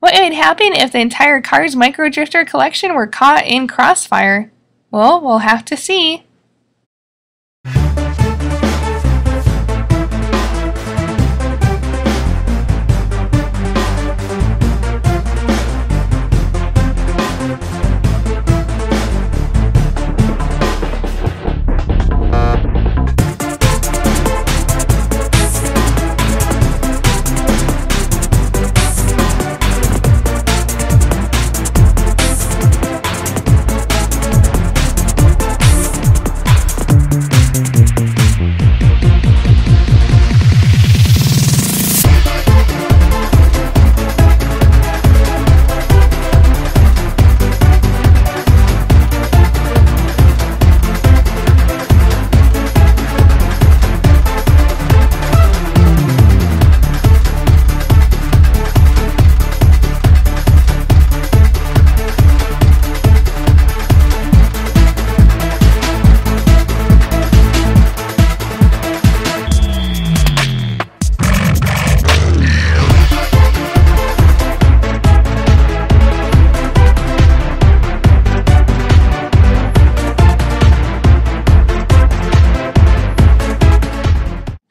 What would happen if the entire Cars Microdrifter collection were caught in Crossfire? Well, we'll have to see.